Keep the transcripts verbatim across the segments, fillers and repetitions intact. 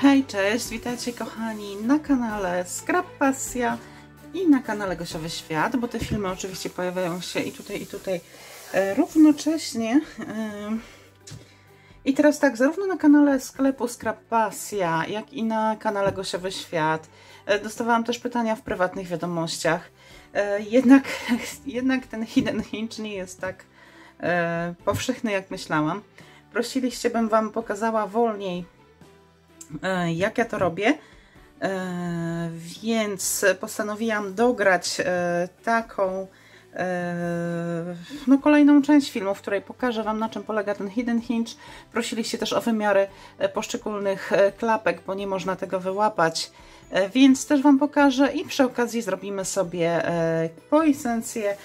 Hej, cześć, witajcie kochani na kanale Scrap Pasja i na kanale Gosiowy Świat, bo te filmy oczywiście pojawiają się i tutaj, i tutaj e, równocześnie. E, I teraz tak, zarówno na kanale sklepu Scrap Pasja, jak i na kanale Gosiowy Świat e, dostawałam też pytania w prywatnych wiadomościach. E, jednak, jednak ten Hidden Hinge nie jest tak e, powszechny, jak myślałam. Prosiliście, bym Wam pokazała wolniej, jak ja to robię, więc postanowiłam dograć taką no kolejną część filmu, w której pokażę Wam, na czym polega ten Hidden Hinge. Prosiliście też o wymiary poszczególnych klapek, bo nie można tego wyłapać, więc też Wam pokażę i przy okazji zrobimy sobie poinsecje,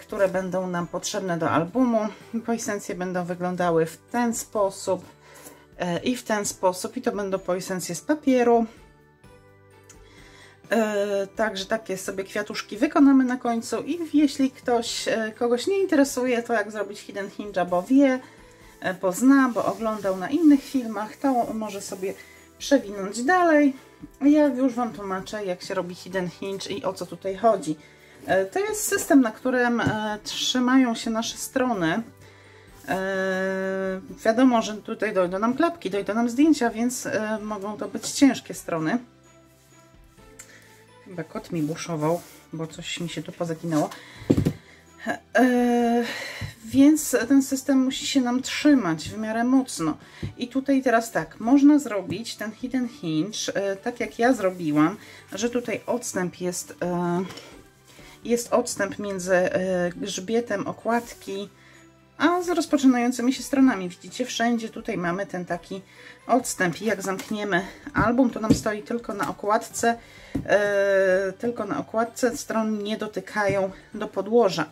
które będą nam potrzebne do albumu. Poinsecje będą wyglądały w ten sposób i w ten sposób, i to będą poinsecje z papieru. E, także takie sobie kwiatuszki wykonamy na końcu i jeśli ktoś, kogoś nie interesuje to, jak zrobić Hidden Hinge'a, bo wie, bo zna, bo oglądał na innych filmach, to może sobie przewinąć dalej. Ja już Wam tłumaczę, jak się robi Hidden Hinge i o co tutaj chodzi. E, to jest system, na którym e, trzymają się nasze strony. Yy, wiadomo, że tutaj dojdą nam klapki, dojdą nam zdjęcia, więc yy, mogą to być ciężkie strony. Chyba kot mi buszował, bo coś mi się tu pozaginęło. Yy, więc ten system musi się nam trzymać w miarę mocno. I tutaj teraz tak, można zrobić ten Hidden Hinge, yy, tak jak ja zrobiłam, że tutaj odstęp jest, yy, jest odstęp między yy, grzbietem okładki a z rozpoczynającymi się stronami. Widzicie, wszędzie tutaj mamy ten taki odstęp i jak zamkniemy album, to nam stoi tylko na okładce, yy, tylko na okładce, strony nie dotykają do podłoża.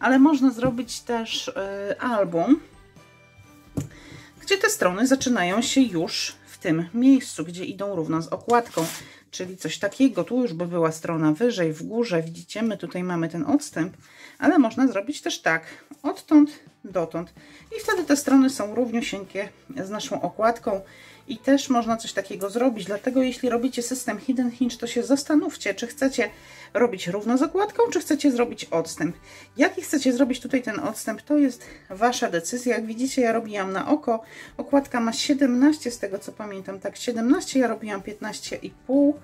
Ale można zrobić też yy, album, gdzie te strony zaczynają się już w tym miejscu, gdzie idą równo z okładką, czyli coś takiego. Tu już by była strona wyżej, w górze, widzicie, my tutaj mamy ten odstęp, ale można zrobić też tak, odtąd dotąd i wtedy te strony są równiusieńkie z naszą okładką i też można coś takiego zrobić. Dlatego jeśli robicie system Hidden Hinge, to się zastanówcie, czy chcecie robić równo z okładką, czy chcecie zrobić odstęp. Jaki chcecie zrobić tutaj ten odstęp, to jest Wasza decyzja. Jak widzicie, ja robiłam na oko, okładka ma siedemnaście, z tego co pamiętam, tak siedemnaście, ja robiłam piętnaście i pół,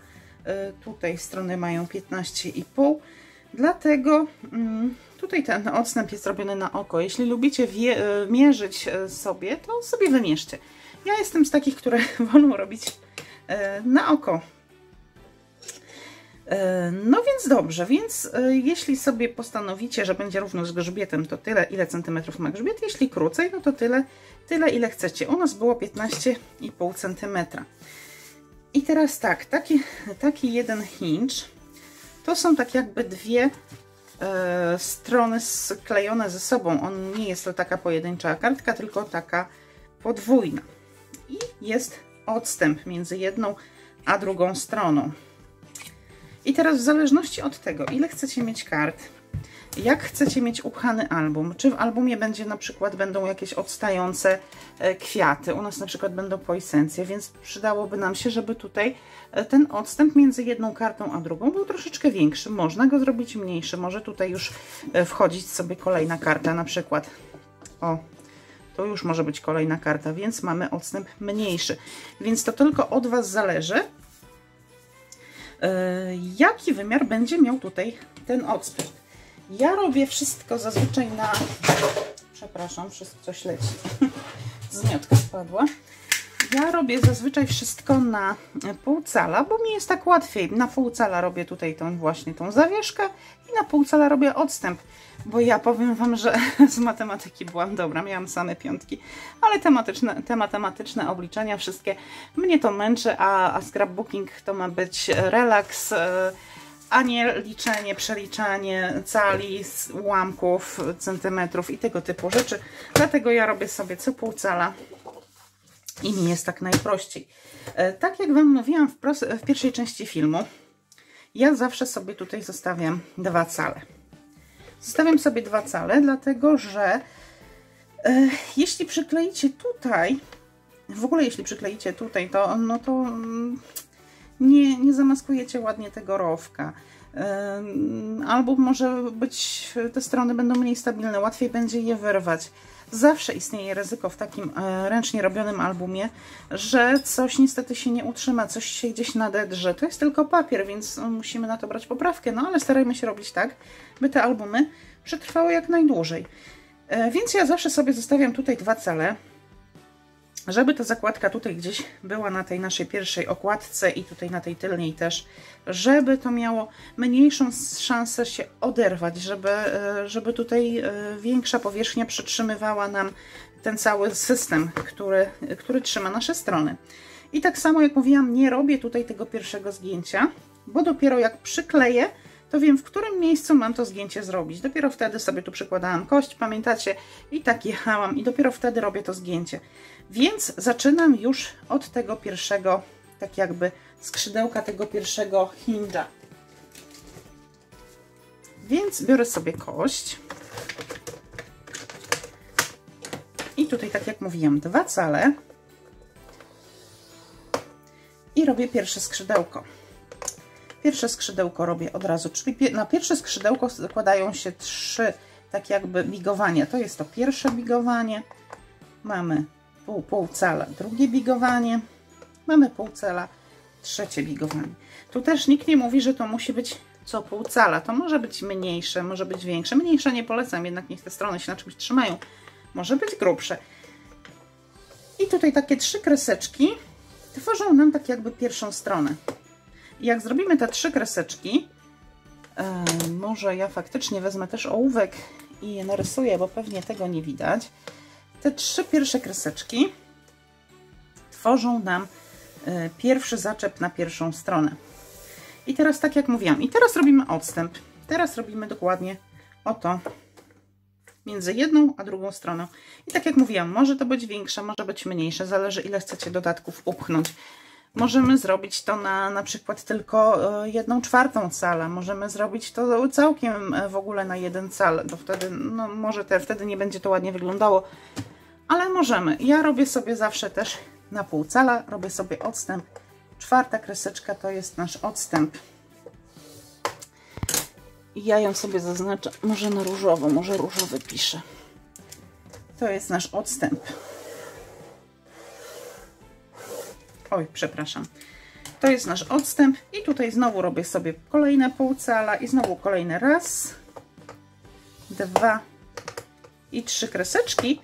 tutaj strony mają piętnaście i pół. Dlatego tutaj ten odstęp jest robiony na oko. Jeśli lubicie mierzyć sobie, to sobie wymierzcie. Ja jestem z takich, które wolą robić na oko. No więc dobrze, więc jeśli sobie postanowicie, że będzie równo z grzbietem, to tyle, ile centymetrów ma grzbiet. Jeśli krócej, no to tyle, tyle ile chcecie. U nas było piętnaście i pół centymetra. I teraz tak, taki, taki jeden hinge. To są tak jakby dwie e, strony sklejone ze sobą. On nie jest to taka pojedyncza kartka, tylko taka podwójna. I jest odstęp między jedną a drugą stroną. I teraz w zależności od tego, ile chcecie mieć kart, jak chcecie mieć upchany album, czy w albumie będzie na przykład będą jakieś odstające kwiaty, u nas na przykład będą poinsecje, więc przydałoby nam się, żeby tutaj ten odstęp między jedną kartą a drugą był troszeczkę większy. Można go zrobić mniejszy, może tutaj już wchodzić sobie kolejna karta na przykład. O, to już może być kolejna karta, więc mamy odstęp mniejszy. Więc to tylko od Was zależy, jaki wymiar będzie miał tutaj ten odstęp. Ja robię wszystko zazwyczaj na... Przepraszam, wszystko coś leci. Zmiotka spadła. Ja robię zazwyczaj wszystko na pół cala, bo mi jest tak łatwiej. Na pół cala robię tutaj tą właśnie tą zawieszkę i na pół cala robię odstęp. Bo ja powiem Wam, że z matematyki byłam dobra, miałam same piątki, ale tematyczne, te matematyczne obliczenia wszystkie mnie to męczy, a, a scrapbooking to ma być relaks, yy, a nie liczenie, przeliczanie cali, ułamków, centymetrów i tego typu rzeczy. Dlatego ja robię sobie co pół cala i mi jest tak najprościej. Tak jak Wam mówiłam w, w pierwszej części filmu, ja zawsze sobie tutaj zostawiam dwa cale. Zostawiam sobie dwa cale, dlatego że e, jeśli przykleicie tutaj w ogóle jeśli przykleicie tutaj, to, no to nie, nie zamaskujecie ładnie tego rowka. Albo może być, te strony będą mniej stabilne, łatwiej będzie je wyrwać. Zawsze istnieje ryzyko w takim ręcznie robionym albumie, że coś niestety się nie utrzyma, coś się gdzieś nadedrze. To jest tylko papier, więc musimy na to brać poprawkę, no ale starajmy się robić tak, by te albumy przetrwały jak najdłużej. Więc ja zawsze sobie zostawiam tutaj dwa cele, żeby ta zakładka tutaj gdzieś była na tej naszej pierwszej okładce i tutaj na tej tylnej też, żeby to miało mniejszą szansę się oderwać, żeby, żeby tutaj większa powierzchnia przytrzymywała nam ten cały system, który, który trzyma nasze strony. I tak samo jak mówiłam, nie robię tutaj tego pierwszego zdjęcia, bo dopiero jak przykleję, to wiem, w którym miejscu mam to zdjęcie zrobić. Dopiero wtedy sobie tu przykładałam kość, pamiętacie? I tak jechałam i dopiero wtedy robię to zdjęcie. Więc zaczynam już od tego pierwszego, tak jakby skrzydełka tego pierwszego hinge'a. Więc biorę sobie kość. I tutaj, tak jak mówiłam, dwa cale. I robię pierwsze skrzydełko. Pierwsze skrzydełko robię od razu, czyli na pierwsze skrzydełko zakładają się trzy tak jakby bigowania. To jest to pierwsze bigowanie, mamy pół, pół cala, drugie bigowanie, mamy pół cala, trzecie bigowanie. Tu też nikt nie mówi, że to musi być co pół cala, to może być mniejsze, może być większe. Mniejsze nie polecam, jednak niech te strony się na czymś trzymają, może być grubsze. I tutaj takie trzy kreseczki tworzą nam tak jakby pierwszą stronę. Jak zrobimy te trzy kreseczki, yy, może ja faktycznie wezmę też ołówek i je narysuję, bo pewnie tego nie widać. Te trzy pierwsze kreseczki tworzą nam yy, pierwszy zaczep na pierwszą stronę. I teraz, tak jak mówiłam, i teraz robimy odstęp. Teraz robimy dokładnie oto między jedną a drugą stroną. I tak jak mówiłam, może to być większe, może być mniejsze, zależy ile chcecie dodatków upchnąć. Możemy zrobić to na, na przykład tylko jedną czwartą calę, możemy zrobić to całkiem w ogóle na jeden cal, bo wtedy, no może te, wtedy nie będzie to ładnie wyglądało, ale możemy. Ja robię sobie zawsze też na pół cala, robię sobie odstęp. Czwarta kreseczka to jest nasz odstęp. Ja ją sobie zaznaczę, może na różowo, może różowy piszę. To jest nasz odstęp. Oj, przepraszam. To jest nasz odstęp i tutaj znowu robię sobie kolejne pół cala i znowu kolejny raz, dwa i trzy kreseczki.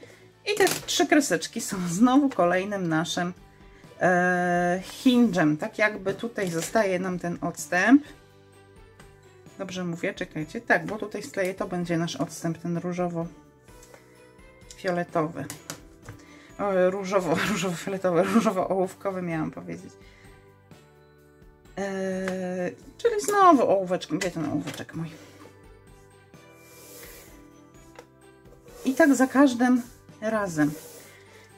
I te trzy kreseczki są znowu kolejnym naszym e, hinge'em. Tak jakby tutaj zostaje nam ten odstęp. Dobrze mówię? Czekajcie. Tak, bo tutaj skleję, to będzie nasz odstęp, ten różowo-fioletowy. Różowo, różowo-fioletowe, różowo-ołówkowe miałam powiedzieć. Eee, czyli znowu ołóweczkiem, gdzie ten ołóweczek mój? I tak za każdym razem.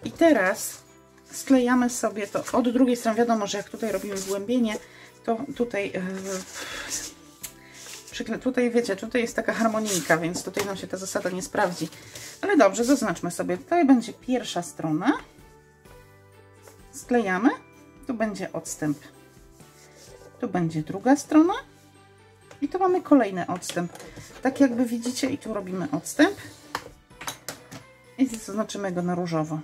I teraz sklejamy sobie to od drugiej strony. Wiadomo, że jak tutaj robimy zgłębienie, to tutaj, eee, tutaj wiecie, tutaj jest taka harmonijka, więc tutaj nam się ta zasada nie sprawdzi. Ale dobrze, zaznaczmy sobie, tutaj będzie pierwsza strona, sklejamy, tu będzie odstęp, tu będzie druga strona i tu mamy kolejny odstęp. Tak jakby widzicie, i tu robimy odstęp i zaznaczymy go na różowo.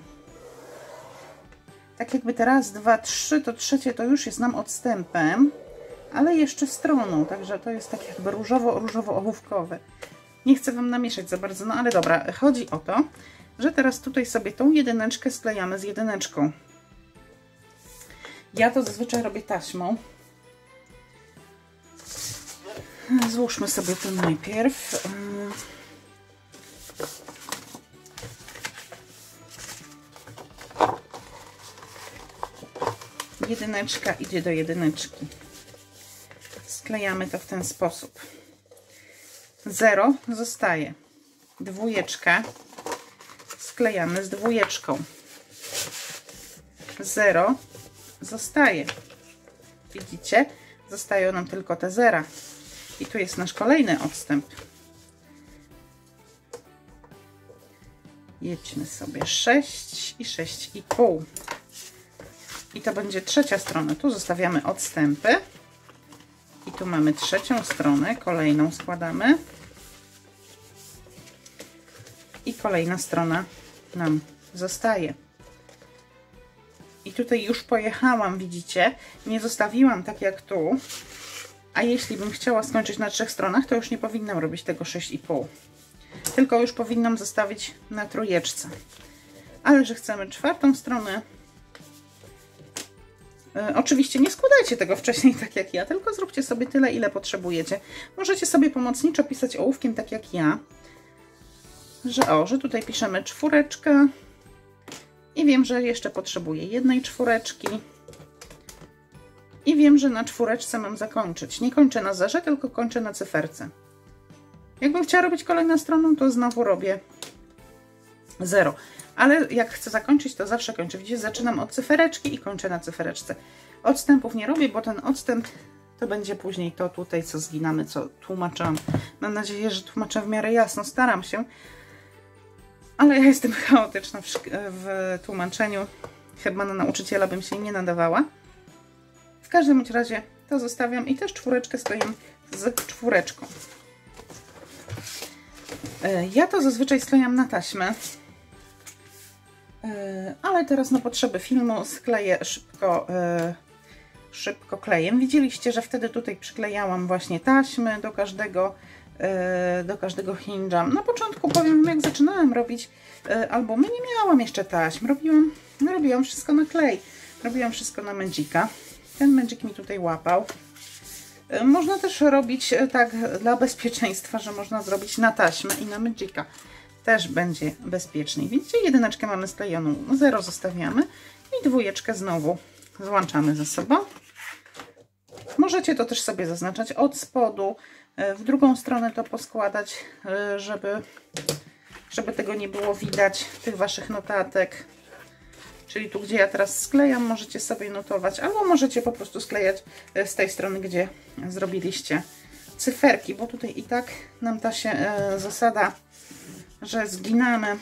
Tak jakby te raz, dwa, trzy, to trzecie to już jest nam odstępem, ale jeszcze stroną, także to jest tak jakby różowo-różowo-ołówkowe. Nie chcę Wam namieszać za bardzo, no ale dobra, chodzi o to, że teraz tutaj sobie tą jedyneczkę sklejamy z jedyneczką. Ja to zazwyczaj robię taśmą. Złóżmy sobie to najpierw. Jedyneczka idzie do jedyneczki. Sklejamy to w ten sposób. zero zostaje, dwójeczka sklejamy z dwójeczką, zero zostaje, widzicie, zostają nam tylko te zera i tu jest nasz kolejny odstęp. Jedźmy sobie sześć i sześć i pół. I to będzie trzecia strona. Tu zostawiamy odstępy. I tu mamy trzecią stronę. Kolejną składamy. I kolejna strona nam zostaje. I tutaj już pojechałam, widzicie? Nie zostawiłam tak jak tu. A jeśli bym chciała skończyć na trzech stronach, to już nie powinnam robić tego sześć i pół. Tylko już powinnam zostawić na trójeczce. Ale że chcemy czwartą stronę. E, oczywiście nie składajcie tego wcześniej tak jak ja, tylko zróbcie sobie tyle, ile potrzebujecie. Możecie sobie pomocniczo pisać ołówkiem tak jak ja. Że o, że tutaj piszemy czwóreczka. I wiem, że jeszcze potrzebuję jednej czwóreczki. I wiem, że na czwóreczce mam zakończyć. Nie kończę na zerze, tylko kończę na cyferce. Jakbym chciała robić kolejną stroną, to znowu robię zero. Ale jak chcę zakończyć, to zawsze kończę. Widzicie, zaczynam od cyfereczki i kończę na cyfereczce. Odstępów nie robię, bo ten odstęp to będzie później to tutaj, co zginamy, co tłumaczyłam. Mam nadzieję, że tłumaczę w miarę jasno. Staram się. Ale ja jestem chaotyczna w, w tłumaczeniu. Chyba na nauczyciela bym się nie nadawała. W każdym razie to zostawiam i też czwóreczkę stoję z czwóreczką. Ja to zazwyczaj sklejam na taśmę, ale teraz na potrzeby filmu skleję szybko, szybko klejem. Widzieliście, że wtedy tutaj przyklejałam właśnie taśmy do każdego, do każdego hinge'a. Na początku powiem, jak zaczynałam robić albumy, nie miałam jeszcze taśm. Robiłam, no robiłam wszystko na klej, robiłam wszystko na Magica. Ten Magic mi tutaj łapał. Można też robić tak dla bezpieczeństwa, że można zrobić na taśmę i na Magica. Też będzie bezpieczniej. Widzicie, jedyneczkę mamy sklejoną, zero zostawiamy i dwójeczkę znowu złączamy ze sobą. Możecie to też sobie zaznaczać od spodu, w drugą stronę to poskładać, żeby, żeby tego nie było widać, tych waszych notatek. Czyli tu, gdzie ja teraz sklejam, możecie sobie notować, albo możecie po prostu sklejać z tej strony, gdzie zrobiliście cyferki, bo tutaj i tak nam ta się e, zasada, że zginamy,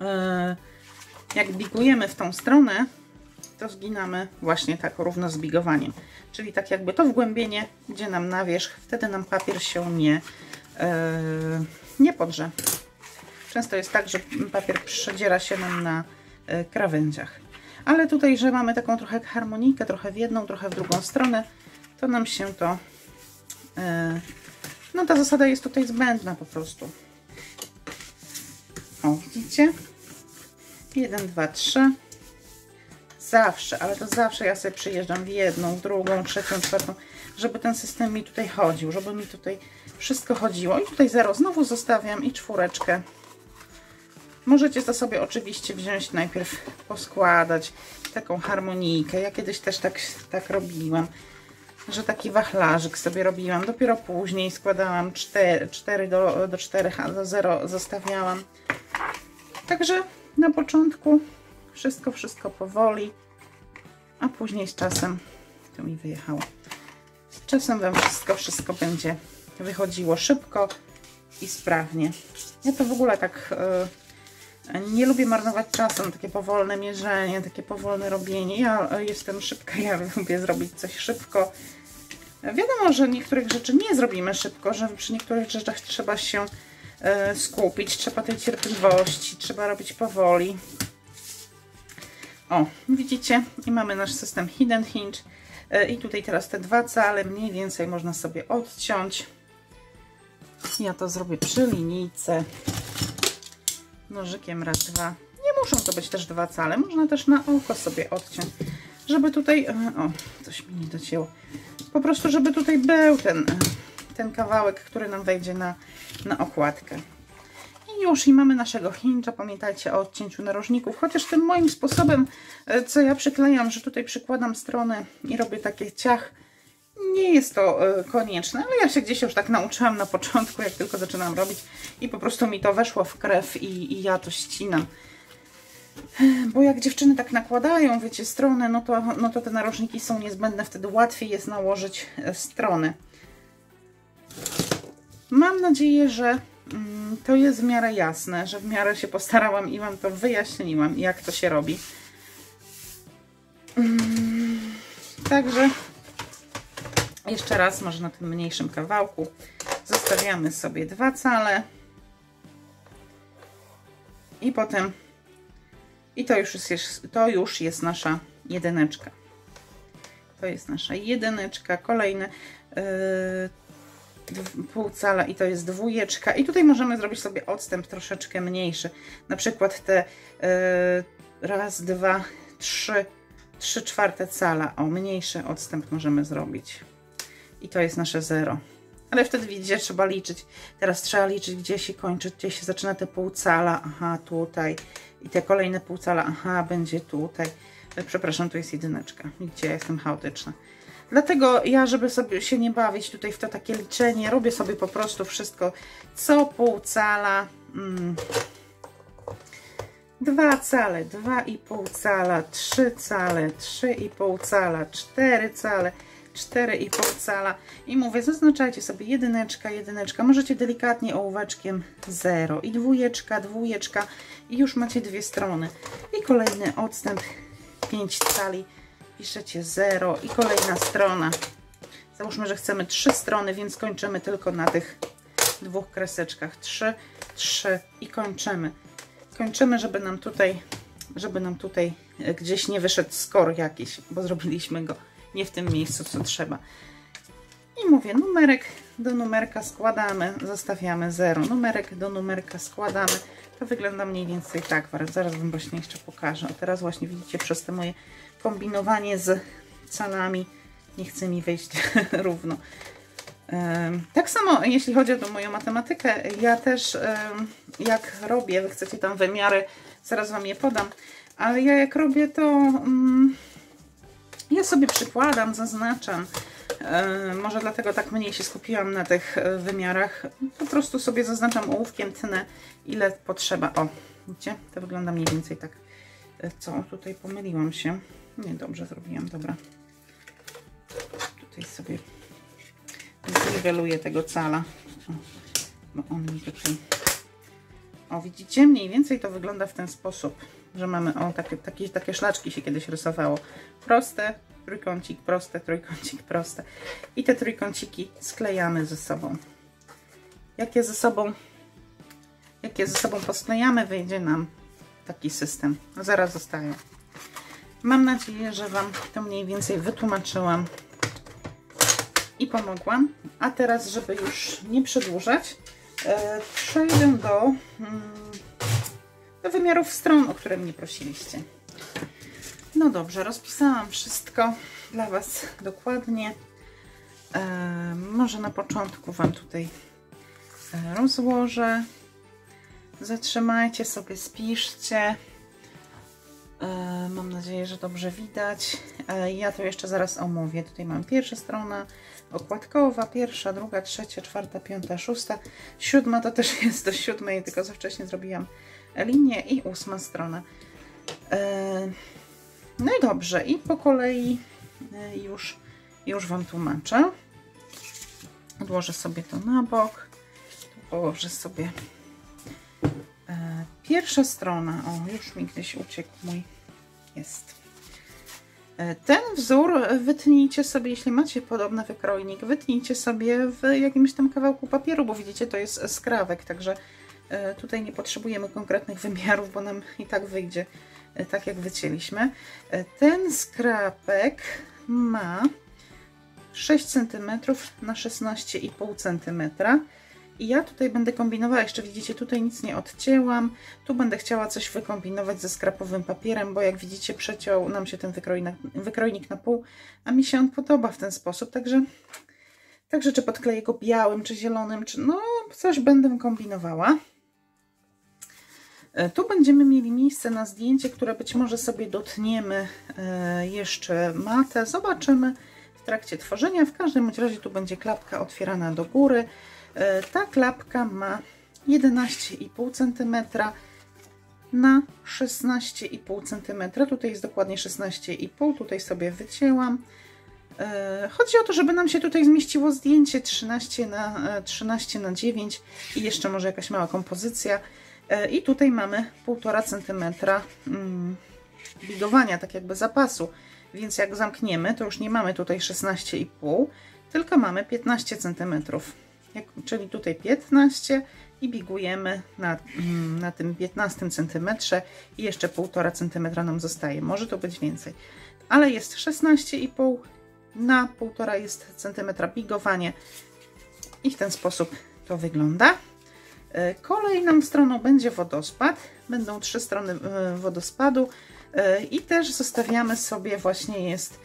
e, jak bigujemy w tą stronę, to zginamy właśnie tak równo z bigowaniem. Czyli tak jakby to wgłębienie idzie nam na wierzch, wtedy nam papier się nie, e, nie podrze. Często jest tak, że papier przedziera się nam na krawędziach. Ale tutaj, że mamy taką trochę harmonijkę, trochę w jedną, trochę w drugą stronę, to nam się to... Yy, no ta zasada jest tutaj zbędna po prostu. O, widzicie? jeden, dwa, trzy. Zawsze, ale to zawsze ja sobie przyjeżdżam w jedną, w drugą, trzecią, czwartą, żeby ten system mi tutaj chodził, żeby mi tutaj wszystko chodziło. I tutaj zero znowu zostawiam i czwóreczkę. Możecie to sobie oczywiście wziąć, najpierw poskładać taką harmonijkę. Ja kiedyś też tak, tak robiłam, że taki wachlarzyk sobie robiłam. Dopiero później składałam cztery do czterech, a do zera zostawiałam. Także na początku wszystko, wszystko powoli, a później z czasem, to mi wyjechało, z czasem Wam wszystko, wszystko będzie wychodziło szybko i sprawnie. Ja to w ogóle tak... Yy, Nie lubię marnować czasu na takie powolne mierzenie, takie powolne robienie. Ja jestem szybka, ja lubię zrobić coś szybko. Wiadomo, że niektórych rzeczy nie zrobimy szybko, że przy niektórych rzeczach trzeba się skupić, trzeba tej cierpliwości, trzeba robić powoli. O, widzicie? I mamy nasz system Hidden Hinge. I tutaj teraz te dwa cale mniej więcej można sobie odciąć. Ja to zrobię przy linijce. Nożykiem raz, dwa. Nie muszą to być też dwa cale. Można też na oko sobie odciąć. Żeby tutaj... O, coś mi nie docięło. Po prostu, żeby tutaj był ten, ten kawałek, który nam wejdzie na, na okładkę. I już i mamy naszego hinge'a. Pamiętajcie o odcięciu narożników. Chociaż tym moim sposobem, co ja przyklejam, że tutaj przykładam stronę i robię takie ciach, nie jest to konieczne, ale ja się gdzieś już tak nauczyłam na początku, jak tylko zaczynam robić i po prostu mi to weszło w krew i, i ja to ścinam. Bo jak dziewczyny tak nakładają, wiecie, stronę, no to, no to te narożniki są niezbędne, wtedy łatwiej jest nałożyć stronę. Mam nadzieję, że to jest w miarę jasne, że w miarę się postarałam i Wam to wyjaśniłam, jak to się robi. Także jeszcze raz, może na tym mniejszym kawałku, zostawiamy sobie dwa cale i potem i to już jest, to już jest nasza jedyneczka. To jest nasza jedyneczka, kolejne yy, pół cala i to jest dwójeczka. I tutaj możemy zrobić sobie odstęp troszeczkę mniejszy. Na przykład te yy, raz, dwa, trzy, trzy czwarte cala. O, mniejszy odstęp możemy zrobić. I to jest nasze zero. Ale wtedy widzicie, trzeba liczyć. Teraz trzeba liczyć, gdzie się kończy, gdzie się zaczyna te pół cala. Aha, tutaj. I te kolejne pół cala. Aha, będzie tutaj. Przepraszam, tu jest jedyneczka. Widzicie, ja jestem chaotyczna. Dlatego ja, żeby sobie się nie bawić tutaj w to takie liczenie, robię sobie po prostu wszystko co pół cala. Mm. Dwa cale, dwa i pół cala, trzy cale, trzy i pół cala, cztery cale, cztery i pół cala. I mówię, zaznaczajcie sobie jedyneczka, jedyneczka. Możecie delikatnie ołóweczkiem zero i dwójeczka, dwójeczka i już macie dwie strony. I kolejny odstęp. pięć cali, piszecie zero i kolejna strona. Załóżmy, że chcemy trzy strony, więc kończymy tylko na tych dwóch kreseczkach. trzy, trzy i kończymy. Kończymy, żeby nam tutaj, żeby nam tutaj gdzieś nie wyszedł skor jakiś, bo zrobiliśmy go nie w tym miejscu, co trzeba. I mówię, numerek do numerka składamy, zostawiamy zero. Numerek do numerka składamy. To wygląda mniej więcej tak. Zaraz Wam właśnie jeszcze pokażę. A teraz właśnie widzicie, przez te moje kombinowanie z calami nie chce mi wyjść równo. Tak samo jeśli chodzi o tą moją matematykę, ja też jak robię, Wy chcecie tam wymiary, zaraz Wam je podam, ale ja jak robię, to ja sobie przykładam, zaznaczam. Może dlatego tak mniej się skupiłam na tych wymiarach. Po prostu sobie zaznaczam ołówkiem, tnę ile potrzeba. O, widzicie? To wygląda mniej więcej tak. Co? Tutaj pomyliłam się. Nie, dobrze zrobiłam, dobra. Tutaj sobie zniweluję tego cala. O, bo on mi tutaj... O, widzicie? Mniej więcej to wygląda w ten sposób, że mamy, o, takie, takie, takie szlaczki się kiedyś rysowało. Proste. Trójkącik, proste, trójkącik, proste. I te trójkąciki sklejamy ze sobą. Jak je ze sobą, jak je ze sobą posklejamy, wyjdzie nam taki system. Zaraz zostaje. Mam nadzieję, że Wam to mniej więcej wytłumaczyłam i pomogłam. A teraz, żeby już nie przedłużać, yy, przejdę do, yy, do wymiarów stron, o które mnie prosiliście. No dobrze, rozpisałam wszystko dla Was dokładnie. E, może na początku Wam tutaj rozłożę. Zatrzymajcie sobie, spiszcie. E, mam nadzieję, że dobrze widać. E, ja to jeszcze zaraz omówię. Tutaj mam pierwsza strona okładkowa, pierwsza, druga, trzecia, czwarta, piąta, szósta, siódma, to też jest do siódmej, tylko za wcześnie zrobiłam linię i ósma strona. E, No i dobrze, i po kolei już, już Wam tłumaczę. Odłożę sobie to na bok. Tu położę sobie e, pierwsza strona. O, już mi gdzieś uciekł mój. Jest. E, ten wzór wytnijcie sobie, jeśli macie podobny wykrojnik, wytnijcie sobie w jakimś tam kawałku papieru, bo widzicie, to jest skrawek, także e, tutaj nie potrzebujemy konkretnych wymiarów, bo nam i tak wyjdzie tak jak wycięliśmy. Ten skrapek ma sześć centymetrów na szesnaście i pół centymetra i ja tutaj będę kombinowała, jeszcze widzicie, tutaj nic nie odcięłam, tu będę chciała coś wykombinować ze skrapowym papierem, bo jak widzicie, przeciął nam się ten wykrojnik, wykrojnik na pół, a mi się on podoba w ten sposób, także, także czy podkleję go białym, czy zielonym, czy no coś będę kombinowała. Tu będziemy mieli miejsce na zdjęcie, które być może sobie dotniemy jeszcze matę. Zobaczymy w trakcie tworzenia. W każdym razie tu będzie klapka otwierana do góry. Ta klapka ma jedenaście i pół centymetra na szesnaście i pół centymetra. Tutaj jest dokładnie szesnaście i pół. Tutaj sobie wycięłam. Chodzi o to, żeby nam się tutaj zmieściło zdjęcie trzynaście na, trzynaście na dziewięć i jeszcze może jakaś mała kompozycja. I tutaj mamy półtora centymetra bigowania, tak jakby zapasu. więc jak zamkniemy, to już nie mamy tutaj szesnaście i pół, tylko mamy piętnaście centymetrów, jak, czyli tutaj piętnaście i bigujemy na, na tym piętnastym centymetrze i jeszcze półtora centymetra nam zostaje, może to być więcej, ale jest szesnaście i pół na półtora jest centymetra bigowanie i w ten sposób to wygląda. Kolejną stroną będzie wodospad, będą trzy strony wodospadu i też zostawiamy sobie, właśnie jest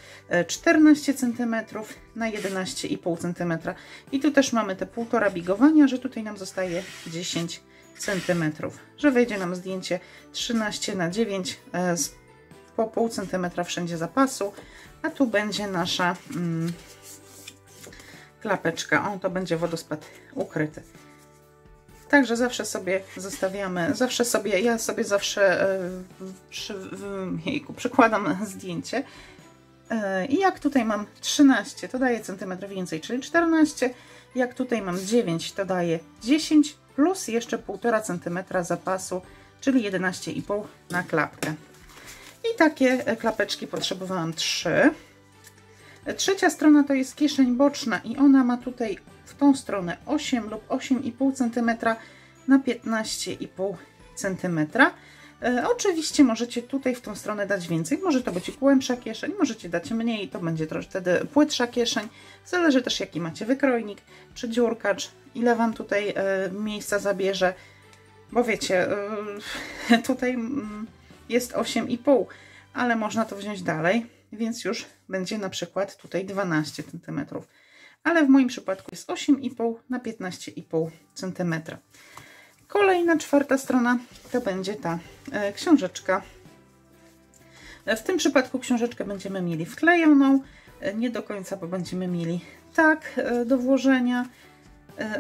czternaście centymetrów na jedenaście i pół centymetra i tu też mamy te półtora bigowania, że tutaj nam zostaje dziesięć centymetrów, że wejdzie nam zdjęcie trzynaście na dziewięć z po pół centymetra wszędzie zapasu, a tu będzie nasza mm, klapeczka, o, to będzie wodospad ukryty. Także zawsze sobie zostawiamy, zawsze sobie, ja sobie zawsze yy, przy, yy, przykładam zdjęcie i yy, jak tutaj mam trzynaście, to daje centymetr więcej, czyli czternaście, jak tutaj mam dziewięć, to daje dziesięć, plus jeszcze półtora centymetra zapasu, czyli jedenaście i pół na klapkę. I takie klapeczki potrzebowałam trzy. Trzecia strona to jest kieszeń boczna i ona ma tutaj w tą stronę osiem lub osiem i pół centymetra na piętnaście i pół centymetra. E, oczywiście możecie tutaj w tą stronę dać więcej, może to być głębsza kieszeń, możecie dać mniej, to będzie troszkę wtedy płytsza kieszeń. Zależy też jaki macie wykrojnik czy dziurkacz, ile Wam tutaj e, miejsca zabierze, bo wiecie, e, tutaj... Mm, jest osiem i pół, ale można to wziąć dalej, więc już będzie na przykład tutaj dwanaście centymetrów. Ale w moim przypadku jest osiem i pół na piętnaście i pół centymetra. Kolejna, czwarta strona to będzie ta e, książeczka. W tym przypadku książeczkę będziemy mieli wklejoną, e, nie do końca, bo będziemy mieli tak e, do włożenia.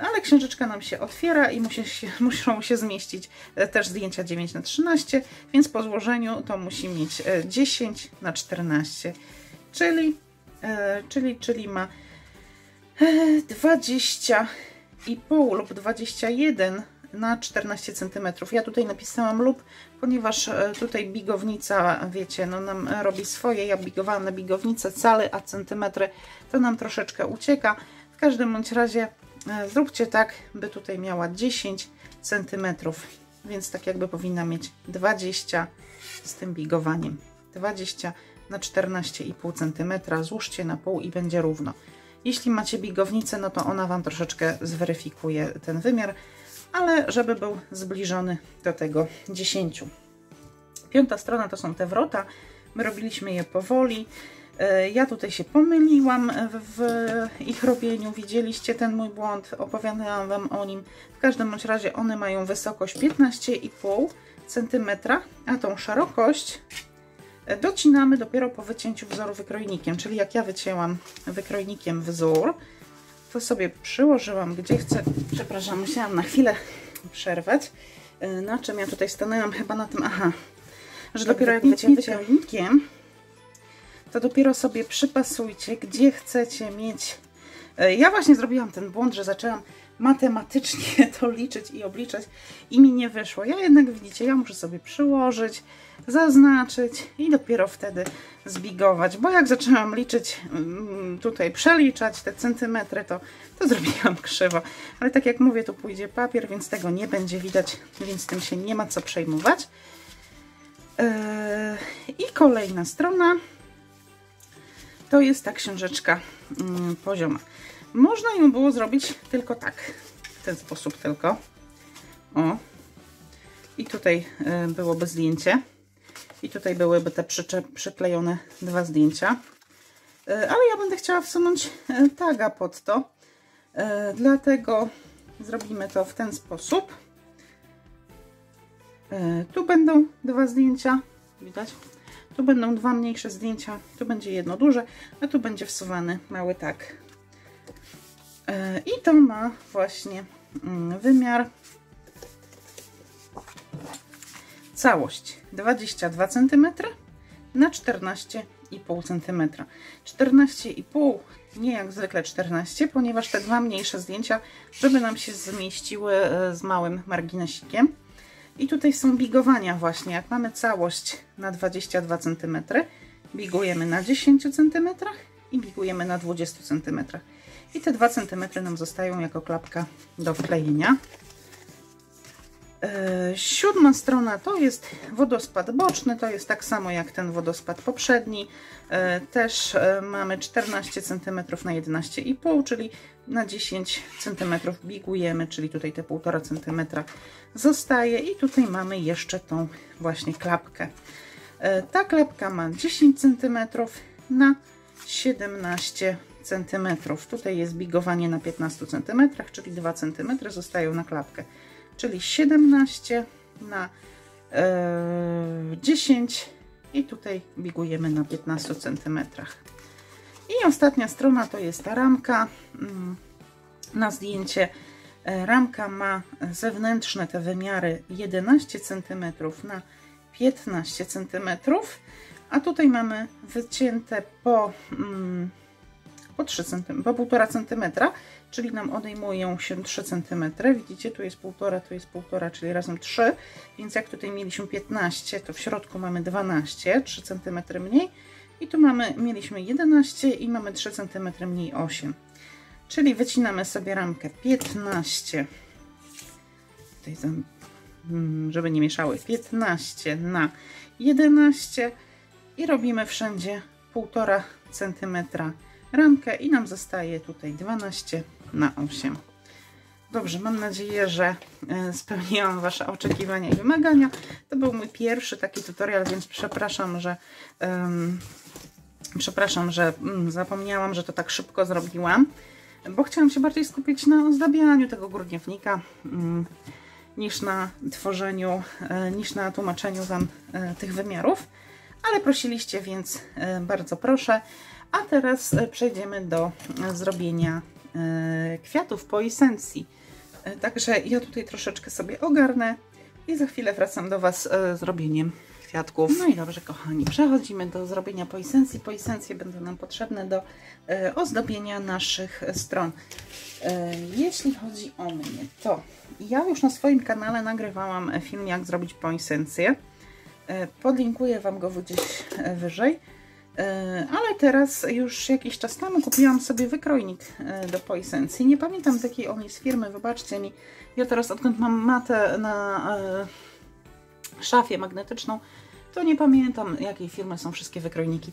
Ale książeczka nam się otwiera i musi się, muszą się zmieścić też zdjęcia dziewięć na trzynaście, więc po złożeniu to musi mieć dziesięć na czternaście, czyli, czyli, czyli ma dwadzieścia i pół lub dwadzieścia jeden na czternaście centymetrów. Ja tutaj napisałam lub, ponieważ tutaj bigownica, wiecie, no nam robi swoje, ja bigowałam na bigownicę cale, a centymetry to nam troszeczkę ucieka. W każdym bądź razie zróbcie tak, by tutaj miała dziesięć centymetrów, więc tak jakby powinna mieć dwadzieścia z tym bigowaniem. dwadzieścia na czternaście i pół centymetra, złóżcie na pół i będzie równo. Jeśli macie bigownicę, no to ona Wam troszeczkę zweryfikuje ten wymiar, ale żeby był zbliżony do tego dziesięciu. Piąta strona to są te wrota, my robiliśmy je powoli. Ja tutaj się pomyliłam w ich robieniu, widzieliście ten mój błąd, opowiadałam Wam o nim. W każdym bądź razie one mają wysokość piętnaście i pół centymetra, a tą szerokość docinamy dopiero po wycięciu wzoru wykrojnikiem. Czyli jak ja wycięłam wykrojnikiem wzór, to sobie przyłożyłam gdzie chcę. Przepraszam, musiałam na chwilę przerwać. Na czym ja tutaj stanęłam? Chyba na tym, aha, że dopiero jak wycięłam wykrojnikiem, to dopiero sobie przypasujcie, gdzie chcecie mieć. Ja właśnie zrobiłam ten błąd, że zaczęłam matematycznie to liczyć i obliczać i mi nie wyszło. Ja jednak, widzicie, ja muszę sobie przyłożyć, zaznaczyć i dopiero wtedy zbigować, bo jak zaczęłam liczyć, tutaj przeliczać te centymetry, to, to zrobiłam krzywo. Ale tak jak mówię, tu pójdzie papier, więc tego nie będzie widać, więc tym się nie ma co przejmować. I kolejna strona. To jest ta książeczka yy, pozioma. Można ją było zrobić tylko tak, w ten sposób tylko. O, i tutaj yy, byłoby zdjęcie. I tutaj byłyby te przyklejone dwa zdjęcia. Yy, ale ja będę chciała wsunąć yy, taga pod to. Yy, dlatego zrobimy to w ten sposób. Yy, tu będą dwa zdjęcia. Widać? Tu będą dwa mniejsze zdjęcia, tu będzie jedno duże, a tu będzie wsuwany mały tag. I to ma właśnie wymiar całość dwadzieścia dwa centymetry na czternaście i pół centymetra. czternaście i pół, nie jak zwykle czternaście, ponieważ te dwa mniejsze zdjęcia, żeby nam się zmieściły z małym marginesikiem. I tutaj są bigowania właśnie, jak mamy całość na dwadzieścia dwa centymetry Bigujemy na dziesięciu centymetrach i bigujemy na dwudziestu centymetrach. I te dwa centymetry nam zostają jako klapka do wklejenia. Yy, siódma strona to jest wodospad boczny, to jest tak samo jak ten wodospad poprzedni. Yy, też yy, mamy czternaście centymetrów na jedenaście i pół, czyli na dziesięć centymetrów bigujemy, czyli tutaj te półtora centymetra zostaje i tutaj mamy jeszcze tą właśnie klapkę. Yy, ta klapka ma dziesięć centymetrów na siedemnaście centymetrów. Tutaj jest bigowanie na piętnastu centymetrach, czyli dwa centymetry zostają na klapkę. Czyli siedemnaście na yy, dziesięć i tutaj bigujemy na piętnastu centymetrach. I ostatnia strona to jest ta ramka yy, na zdjęcie. Yy, ramka ma zewnętrzne te wymiary jedenaście centymetrów na piętnaście centymetrów, a tutaj mamy wycięte po, yy, po, trzy centymetry, po półtora centymetra. Czyli nam odejmują się trzy centymetry. Widzicie, tu jest półtora, tu jest półtora, czyli razem trzy. Więc jak tutaj mieliśmy piętnaście, to w środku mamy dwanaście, trzy centymetry mniej. I tu mamy, mieliśmy jedenaście i mamy trzy centymetry mniej, osiem. Czyli wycinamy sobie ramkę piętnaście, żeby nie mieszały, piętnaście na jedenaście i robimy wszędzie półtora centymetra ramkę i nam zostaje tutaj dwanaście na osiem. Dobrze, mam nadzieję, że spełniłam Wasze oczekiwania i wymagania. To był mój pierwszy taki tutorial, więc przepraszam, że um, przepraszam, że um, zapomniałam, że to tak szybko zrobiłam, bo chciałam się bardziej skupić na ozdabianiu tego grudniownika um, niż na tworzeniu, um, niż na tłumaczeniu Wam um, tych wymiarów, ale prosiliście, więc um, bardzo proszę. A teraz przejdziemy do zrobienia kwiatów poinsecji. Także ja tutaj troszeczkę sobie ogarnę i za chwilę wracam do Was z robieniem kwiatków. No i dobrze, kochani, przechodzimy do zrobienia poinsecji. Poinsecje będą nam potrzebne do ozdobienia naszych stron. Jeśli chodzi o mnie, to ja już na swoim kanale nagrywałam film, jak zrobić poinsecję. Podlinkuję Wam go gdzieś wyżej. Ale teraz już jakiś czas temu kupiłam sobie wykrojnik do poinsecji. Nie pamiętam, z jakiej on jest firmy, wybaczcie mi. Ja teraz, odkąd mam matę na e, szafie magnetyczną, to nie pamiętam, jakiej firmy są wszystkie wykrojniki.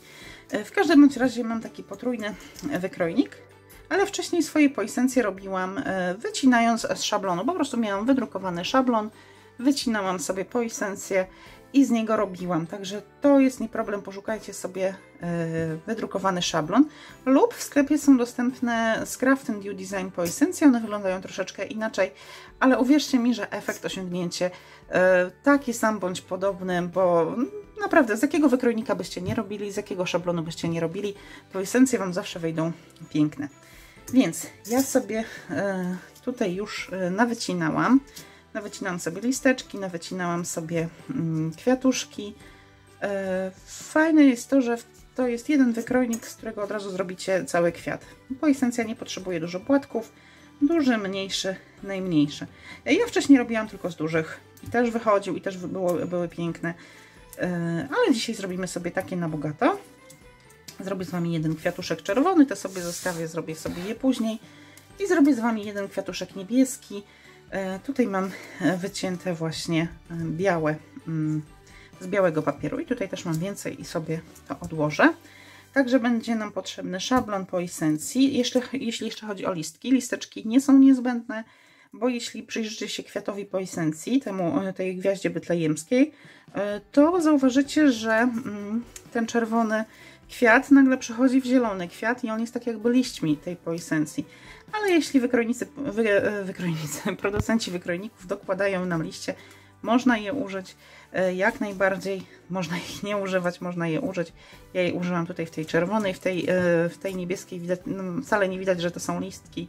W każdym bądź razie mam taki potrójny wykrojnik, ale wcześniej swoje poinsecje robiłam e, wycinając z szablonu. Po prostu miałam wydrukowany szablon, wycinałam sobie poinsecję i z niego robiłam, także to jest nie problem, poszukajcie sobie yy, wydrukowany szablon lub w sklepie są dostępne z Craft and You Design poinsecje, one wyglądają troszeczkę inaczej, ale uwierzcie mi, że efekt osiągnięcie yy, taki sam bądź podobny, bo naprawdę z jakiego wykrojnika byście nie robili, z jakiego szablonu byście nie robili, poinsecje Wam zawsze wyjdą piękne. Więc ja sobie yy, tutaj już yy, nawycinałam. Nawycinałam sobie listeczki, nawycinałam sobie mm, kwiatuszki. Yy, fajne jest to, że to jest jeden wykrojnik, z którego od razu zrobicie cały kwiat. Poinsecja nie potrzebuje dużo płatków, duży, mniejszy, najmniejszy. Ja wcześniej robiłam tylko z dużych i też wychodził i też było, były piękne, yy, ale dzisiaj zrobimy sobie takie na bogato. Zrobię z Wami jeden kwiatuszek czerwony, to sobie zostawię, zrobię sobie je później i zrobię z Wami jeden kwiatuszek niebieski. Tutaj mam wycięte właśnie białe, z białego papieru i tutaj też mam więcej i sobie to odłożę. Także będzie nam potrzebny szablon poinsecji. Jeśli, jeśli jeszcze chodzi o listki, listeczki nie są niezbędne, bo jeśli przyjrzycie się kwiatowi poinsecji, temu tej gwiaździe betlejemskiej, to zauważycie, że ten czerwony kwiat nagle przechodzi w zielony kwiat i on jest tak jakby liśćmi tej poinsecji. Ale jeśli wykrojnicy, wy, wykrojnicy, producenci wykrojników dokładają nam liście, można je użyć jak najbardziej, można ich nie używać, można je użyć. Ja je użyłam tutaj w tej czerwonej, w tej, w tej niebieskiej widać, no, wcale nie widać, że to są listki.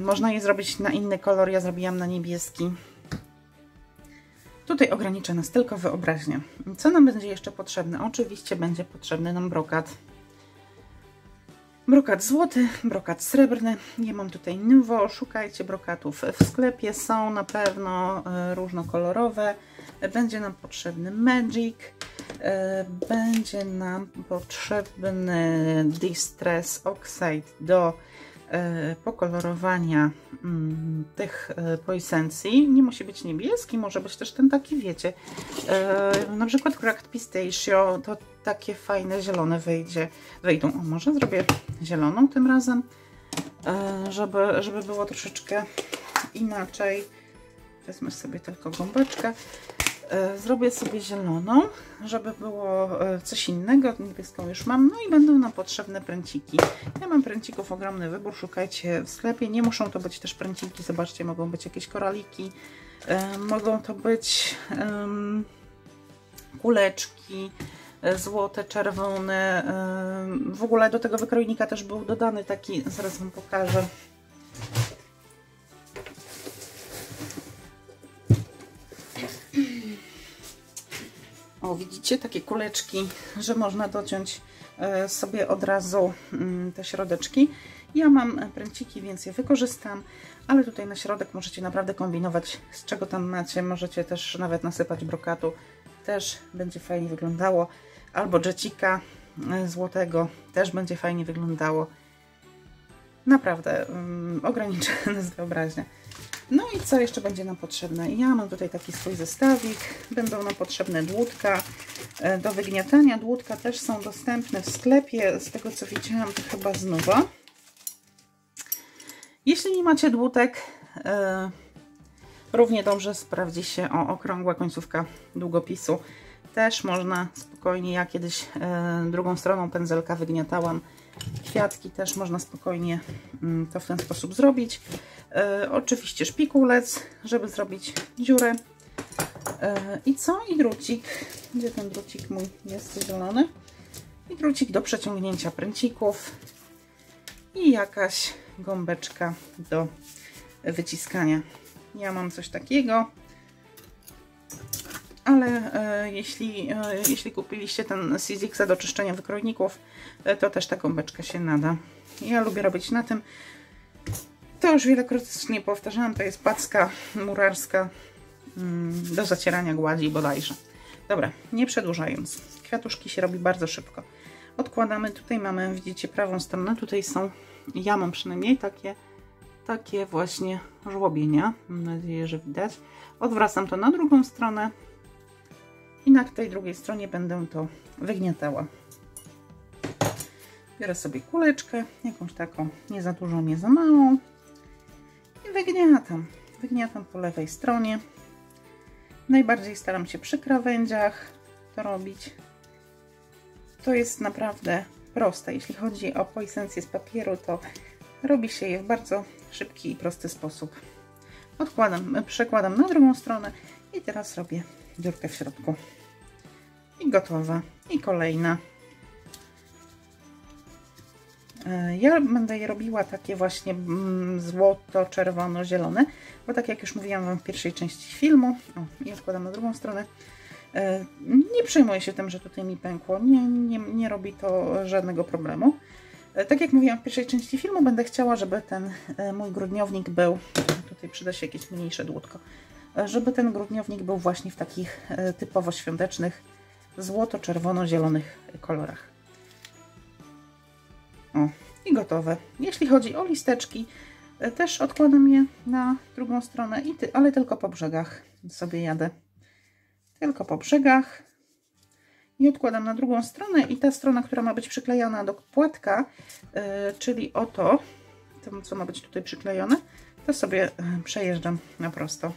Można je zrobić na inny kolor, ja zrobiłam na niebieski. Tutaj ogranicza nas tylko wyobraźnia. Co nam będzie jeszcze potrzebne? Oczywiście będzie potrzebny nam brokat. Brokat złoty, brokat srebrny. Ja mam tutaj Nuvo, szukajcie brokatów w sklepie, są na pewno różnokolorowe. Będzie nam potrzebny Magic, będzie nam potrzebny Distress Oxide do pokolorowania tych poinsecji. Nie musi być niebieski, może być też ten taki, wiecie, na przykład Cracked Pistachio, to takie fajne zielone wyjdzie, wyjdą. O, może zrobię zieloną tym razem, żeby, żeby było troszeczkę inaczej. Wezmę sobie tylko gąbeczkę. Zrobię sobie zieloną, żeby było coś innego. Niebieską już mam. No i będą nam potrzebne pręciki. Ja mam pręcików ogromny wybór. Szukajcie w sklepie. Nie muszą to być też pręciki. Zobaczcie, mogą być jakieś koraliki. Mogą to być um, kuleczki złote, czerwone. W ogóle do tego wykrojnika też był dodany taki, zaraz Wam pokażę. O, widzicie takie kuleczki, że można dociąć sobie od razu te środeczki. Ja mam pręciki, więc je wykorzystam, ale tutaj na środek możecie naprawdę kombinować, z czego tam macie. Możecie też nawet nasypać brokatu, też będzie fajnie wyglądało. Albo dżecika złotego, też będzie fajnie wyglądało. Naprawdę um, ograniczone jest wyobraźnia. No i co jeszcze będzie nam potrzebne? Ja mam tutaj taki swój zestawik. Będą nam potrzebne dłutka do wygniatania. Dłutka też są dostępne w sklepie. Z tego co widziałam, to chyba z nowa. Jeśli nie macie dłutek, równie dobrze sprawdzi się o okrągła końcówka długopisu. Też można spokojnie, ja kiedyś drugą stroną pędzelka wygniatałam kwiatki, też można spokojnie to w ten sposób zrobić. E, oczywiście szpikulec, żeby zrobić dziurę. E, I co? I drucik. Gdzie ten drucik mój jest zielony? I drucik do przeciągnięcia pręcików. I jakaś gąbeczka do wyciskania. Ja mam coś takiego. Ale e, jeśli, e, jeśli kupiliście ten Sizixa do czyszczenia wykrojników, e, to też ta gąbeczka się nada. Ja lubię robić na tym. To już wielokrotnie powtarzałam, to jest packa murarska mm, do zacierania gładzi bodajże. Dobra, nie przedłużając. Kwiatuszki się robi bardzo szybko. Odkładamy, tutaj mamy, widzicie, prawą stronę. Tutaj są, ja mam przynajmniej takie, takie właśnie żłobienia. Mam nadzieję, że widać. Odwracam to na drugą stronę. I na tej drugiej stronie będę to wygniatała. Biorę sobie kuleczkę, jakąś taką, nie za dużą, nie za małą. I wygniatam. Wygniatam po lewej stronie. Najbardziej staram się przy krawędziach to robić. To jest naprawdę proste. Jeśli chodzi o poinsecje z papieru, to robi się je w bardzo szybki i prosty sposób. Odkładam, przekładam na drugą stronę i teraz robię dziurkę w środku. I gotowa. I kolejna. Ja będę je robiła takie właśnie złoto, czerwono, zielone, bo tak jak już mówiłam Wam w pierwszej części filmu, o, i odkładam na drugą stronę, nie przejmuję się tym, że tutaj mi pękło, nie, nie, nie robi to żadnego problemu. Tak jak mówiłam w pierwszej części filmu, będę chciała, żeby ten mój grudniownik był, tutaj przyda się jakieś mniejsze dłutko, żeby ten grudniownik był właśnie w takich typowo świątecznych, złoto, czerwono, zielonych kolorach. O, i gotowe. Jeśli chodzi o listeczki, też odkładam je na drugą stronę, i ty, ale tylko po brzegach sobie jadę. Tylko po brzegach. I odkładam na drugą stronę i ta strona, która ma być przyklejona do płatka, yy, czyli oto, to co ma być tutaj przyklejone, to sobie przejeżdżam na prosto.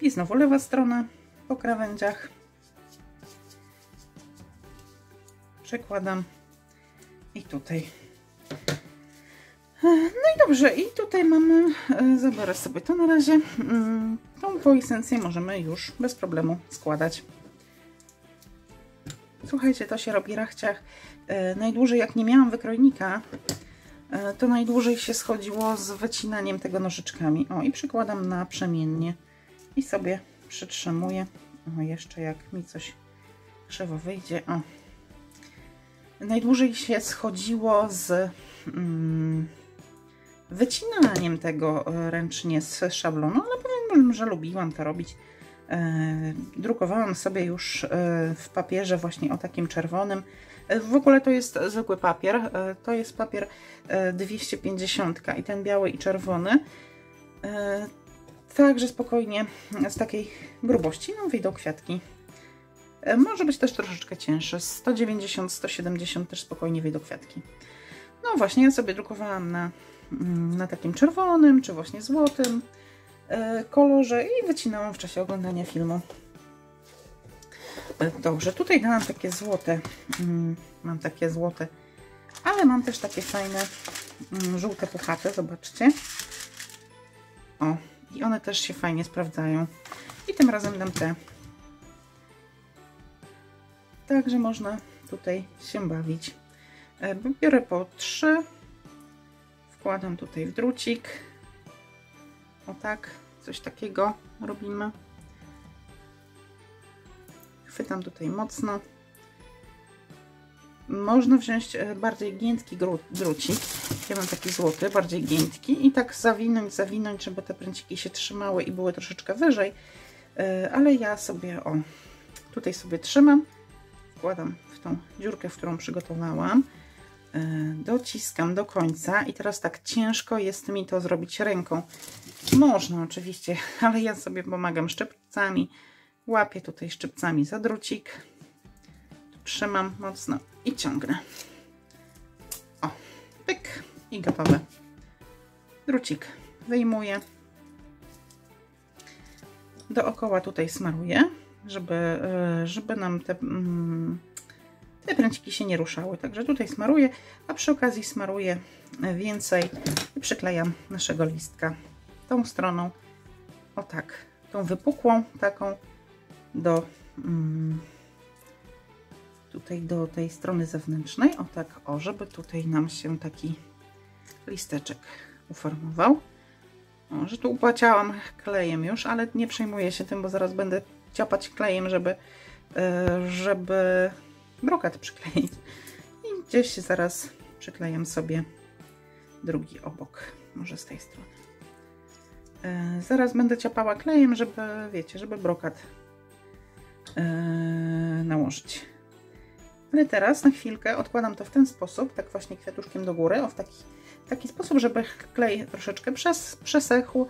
I znowu lewa strona po krawędziach. Przekładam. I tutaj. No i dobrze, i tutaj mamy, zabiorę sobie to na razie, tą poinsecję możemy już bez problemu składać. Słuchajcie, to się robi rachciach. Najdłużej, jak nie miałam wykrojnika, to najdłużej się schodziło z wycinaniem tego nożyczkami. O, i przykładam naprzemiennie i sobie przytrzymuję. O, jeszcze jak mi coś krzywo wyjdzie, o. Najdłużej się schodziło z mm, wycinaniem tego ręcznie z szablonu, ale powiem, że lubiłam to robić. drukowałam sobie już w papierze właśnie o takim czerwonym. W ogóle to jest zwykły papier, to jest papier dwieście pięćdziesiąt i ten biały i czerwony. Także spokojnie z takiej grubości nam wyjdą kwiatki. Może być też troszeczkę cięższy, sto dziewięćdziesiąt, sto siedemdziesiąt też spokojnie wyjdą kwiatki. No właśnie, ja sobie drukowałam na, na takim czerwonym, czy właśnie złotym kolorze i wycinałam w czasie oglądania filmu. Dobrze, tutaj dałam takie złote, mam takie złote, ale mam też takie fajne żółte puchate, zobaczcie. O, i one też się fajnie sprawdzają. I tym razem dam te. Także można tutaj się bawić. Biorę po trzy, wkładam tutaj w drucik. O tak, coś takiego robimy. Chwytam tutaj mocno. Można wziąć bardziej giętki drucik. Ja mam taki złoty, bardziej giętki i tak zawinąć, zawinąć, żeby te pręciki się trzymały i były troszeczkę wyżej. Ale ja sobie, o, tutaj sobie trzymam. Wkładam w tą dziurkę, w którą przygotowałam. Dociskam do końca i teraz tak ciężko jest mi to zrobić ręką. Można oczywiście, ale ja sobie pomagam szczypcami. Łapię tutaj szczypcami za drucik. Trzymam mocno i ciągnę. O, pyk i gotowe. Drucik wyjmuję. Dookoła tutaj smaruję, żeby, żeby nam te, te pręciki się nie ruszały. Także tutaj smaruję, a przy okazji smaruję więcej i przyklejam naszego listka tą stroną, o tak, tą wypukłą taką do... Mm, tutaj do tej strony zewnętrznej, o tak, o, żeby tutaj nam się taki listeczek uformował. O, że tu upłaciałam klejem już, ale nie przejmuję się tym, bo zaraz będę ciapać klejem, żeby, żeby brokat przykleić. I gdzieś zaraz przyklejam sobie drugi obok, może z tej strony. Zaraz będę ciapała klejem, żeby, wiecie, żeby brokat nałożyć. Ale teraz na chwilkę odkładam to w ten sposób, tak właśnie kwiatuszkiem do góry, o w taki, taki sposób, żeby klej troszeczkę przes, przesechł.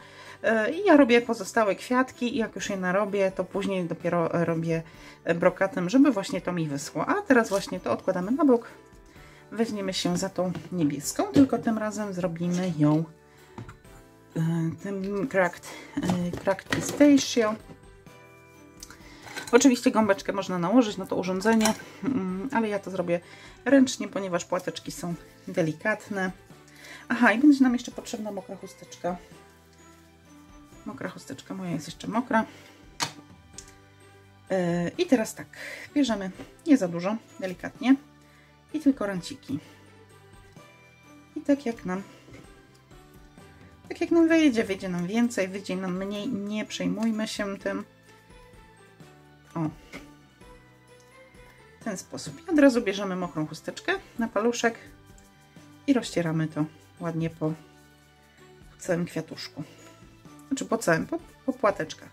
I ja robię pozostałe kwiatki i jak już je narobię, to później dopiero robię brokatem, żeby właśnie to mi wyschło. A teraz właśnie to odkładamy na bok, weźmiemy się za tą niebieską, tylko tym razem zrobimy ją tym cracked, cracked pistachio. Oczywiście gąbeczkę można nałożyć na to urządzenie, ale ja to zrobię ręcznie, ponieważ płateczki są delikatne. Aha, i będzie nam jeszcze potrzebna mokra chusteczka. Mokra chusteczka, moja jest jeszcze mokra. I teraz tak, bierzemy nie za dużo, delikatnie i tylko ręciki. I tak jak nam, tak jak nam wyjdzie, wyjdzie nam więcej, wyjdzie nam mniej, nie przejmujmy się tym. O, w ten sposób. I od razu bierzemy mokrą chusteczkę na paluszek i rozcieramy to ładnie po, po całym kwiatuszku. Znaczy po całym, po, po płateczkach.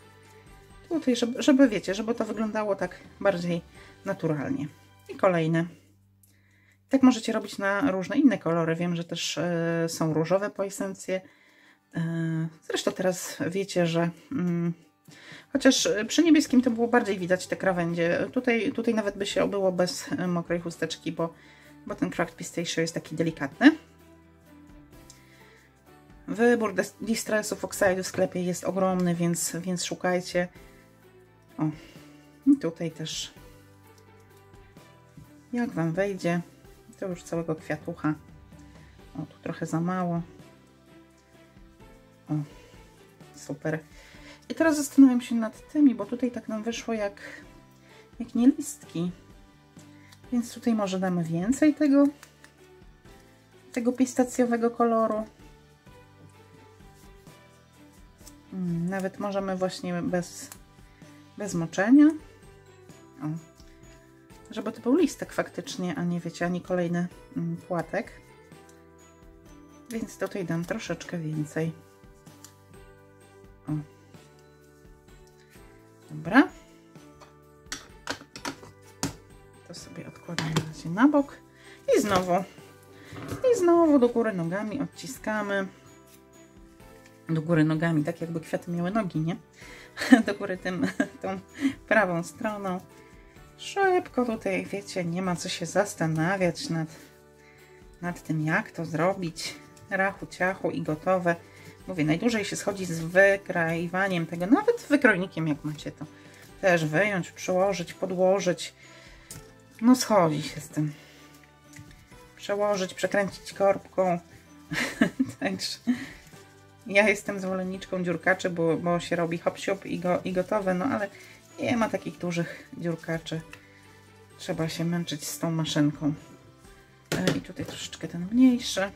Tutaj, żeby, żeby wiecie, żeby to wyglądało tak bardziej naturalnie. I kolejne. Tak możecie robić na różne inne kolory. Wiem, że też y, są różowe poinsecje. Y, zresztą teraz wiecie, że... Y, Chociaż przy niebieskim to było bardziej widać te krawędzie. Tutaj, tutaj nawet by się obyło bez mokrej chusteczki, bo, bo ten Cracked Pistachio jest taki delikatny. Wybór Distressów Oxide w sklepie jest ogromny, więc, więc szukajcie. O, i tutaj też. Jak Wam wejdzie, to już całego kwiatucha. O, tu trochę za mało. O, super. I teraz zastanawiam się nad tymi, bo tutaj tak nam wyszło jak, jak nie listki. Więc tutaj może damy więcej tego, tego pistacjowego koloru. Nawet możemy właśnie bez, bez moczenia. O. Żeby to był listek faktycznie, a nie wiecie, ani kolejny płatek. Więc tutaj dam troszeczkę więcej. O. Dobra. To sobie odkładamy na razie na bok. I znowu, i znowu do góry nogami odciskamy. Do góry nogami, tak jakby kwiaty miały nogi, nie? Do góry tym, tą prawą stroną. Szybko tutaj, wiecie, nie ma co się zastanawiać nad, nad tym, jak to zrobić. Rachu, ciachu i gotowe. Mówię, najdłużej się schodzi z wykraiwaniem tego, nawet wykrojnikiem, jak macie to. Też wyjąć, przełożyć, podłożyć. No schodzi się z tym. Przełożyć, przekręcić korbką. Także ja jestem zwolenniczką dziurkaczy, bo, bo się robi hop-siop i, go, i gotowe, no ale nie ma takich dużych dziurkaczy. Trzeba się męczyć z tą maszynką. I tutaj troszeczkę ten mniejszy.